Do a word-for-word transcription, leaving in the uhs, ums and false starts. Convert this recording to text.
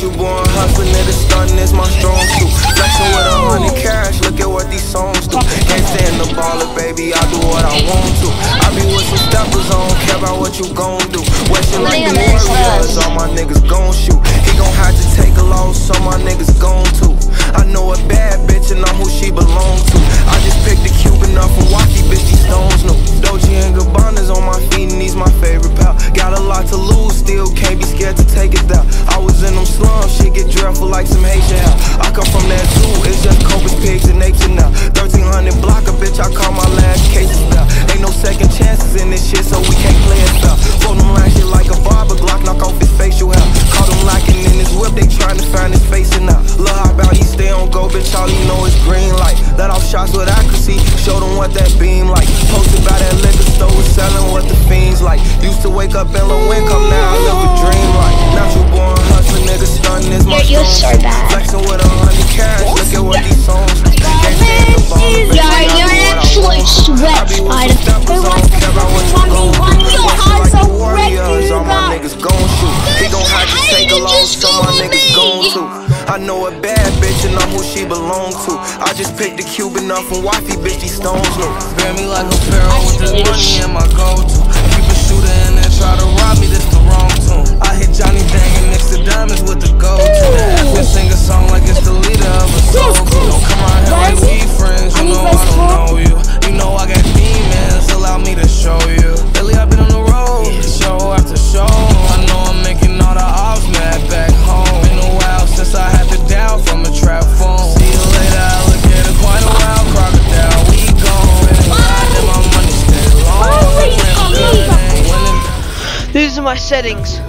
you born hustling, nigga, stuntin' is my strong suit. Flexin' with a hundred cash, look at what these songs do. Can't stand the baller, baby, I do what I want to. I be with some steppers, I don't care about what you gon' do. Westin' like the Warriors, all my niggas gon' shoot. He gon' have to take a loss, so my niggas gon' too. I know a bad bitch and I'm who she belongs to. I just picked a Cuban up from Waukee, bitch, these stones new. Dolce and Gabbana's on my feet and he's my favorite pal. Got a lot to lose, still can't be scared to take it down. I was in them slums, shit get dreadful like some Haitian hell. I come from that too, it's just Cobras, pigs, and apes now. thirteen hundred block a bitch, I call my last case now. Ain't no second chances in this shit, so we can't play it now. Fold them like shit like a barber Glock, knock off his facial hair. Caught him lacking in his whip, they tryna find his face in now. Look how about he stay on go, bitch, all he know is green light. Let off shots with accuracy, show them what that beam like. Posted by that liquor store, was selling what the fiends like. Used to wake up in low income, now I live a dream like. Natural born hustling, nigga, stuntin' is my you're, you're so bad. Flexin' with a hundred cash, look at what these songs do. You're, you're an absolute sweat spider. But what the one v one, your hands are wet, you guys. I know a bad bitch and I'm who she belongs to. I just picked a Cuban up from Waukee, bitch, these stones look. Bear me like a pharaoh with this money in my go-to. Keep a shooter in there, try to rob me, this the wrong tune. I hit Johnny Dang and next to diamonds with the go-to. I sing a song like it's the leader of a soul. Don't come out here like we friends, you know I don't know you. You know I got demons, allow me to show you. Lately I've been on the road, show after show. I know I'm making all the odds mad back home. Been a while since I had to down from a trap phone. See you later, I look at it quite a while, crocodile, we gone. And my money stay long. These are my settings.